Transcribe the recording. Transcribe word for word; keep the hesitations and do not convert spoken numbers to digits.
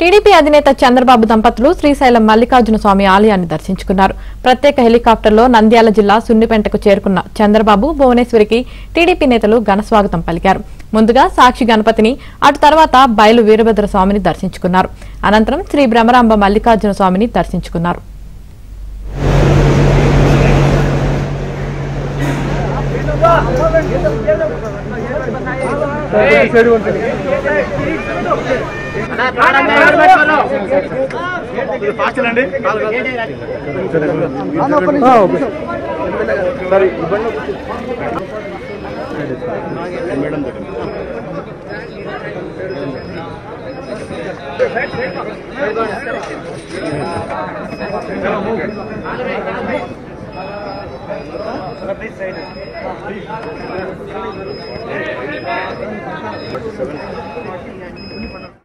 TDP అధినేత చంద్రబాబు దంపతులు శ్రీశైలం మల్లికార్జున స్వామి ఆలయాన్ని దర్శించుకున్నారు. ప్రత్యేక హెలికాప్టర్లో నంద్యాల జిల్లా సున్నిపెంటకు చేరుకున్న చంద్రబాబు భువనేశ్వరికి టీడీపీ నేతలు ఘనస్వాగతం పలికారు. ముందుగా సాక్షి గణపతిని, అటు తర్వాత బయలు వీరభద్ర స్వామిని దర్శించుకున్నారు. అనంతరం శ్రీ భ్రమరాంబ మల్లికార్జున స్వామిని దర్శించుకున్నారు. Thank you.